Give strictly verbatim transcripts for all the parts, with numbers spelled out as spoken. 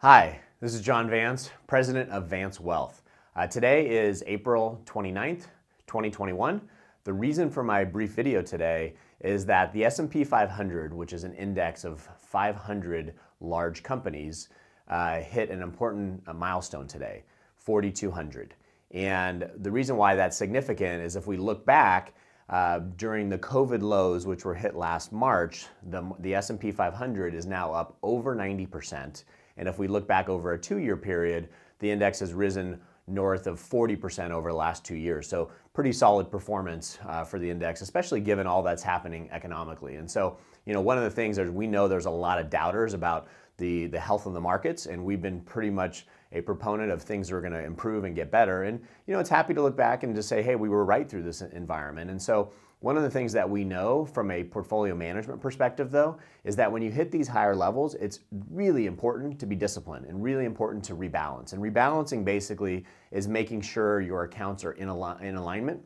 Hi, this is John Vance, president of Vance Wealth. Uh, today is April twenty-ninth, twenty twenty-one. The reason for my brief video today is that the S and P five hundred, which is an index of five hundred large companies, uh, hit an important uh, milestone today, forty-two hundred. And the reason why that's significant is if we look back uh, during the COVID lows, which were hit last March, the, the S and P five hundred is now up over ninety percent. And if we look back over a two-year period, the index has risen north of forty percent over the last two years. So pretty solid performance uh, for the index, especially given all that's happening economically. And so, you know, one of the things is we know there's a lot of doubters about the, the health of the markets, and we've been pretty much a proponent of things that are going to improve and get better. And, you know, it's happy to look back and just say, hey, we were right through this environment. And so one of the things that we know from a portfolio management perspective, though, is that when you hit these higher levels, it's really important to be disciplined and really important to rebalance. And rebalancing basically is making sure your accounts are in, al in alignment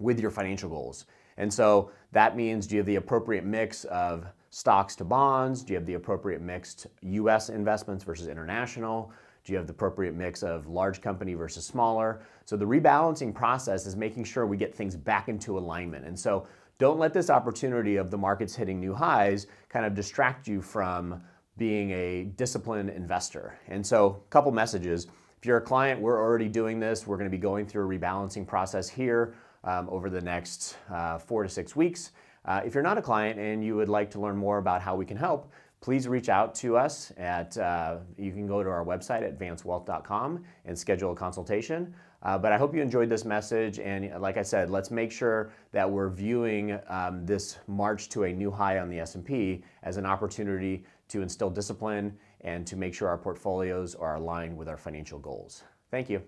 with your financial goals. And so that means, do you have the appropriate mix of stocks to bonds? Do you have the appropriate mix U S investments versus international? Do you have the appropriate mix of large company versus smaller? So the rebalancing process is making sure we get things back into alignment. And so don't let this opportunity of the markets hitting new highs kind of distract you from being a disciplined investor. And so a couple messages. If you're a client, we're already doing this. We're going to be going through a rebalancing process here um, over the next uh, four to six weeks. Uh, if you're not a client and you would like to learn more about how we can help, please reach out to us at, uh, you can go to our website at vance wealth dot com and schedule a consultation. Uh, but I hope you enjoyed this message, and like I said, let's make sure that we're viewing um, this march to a new high on the S and P as an opportunity to instill discipline and to make sure our portfolios are aligned with our financial goals. Thank you.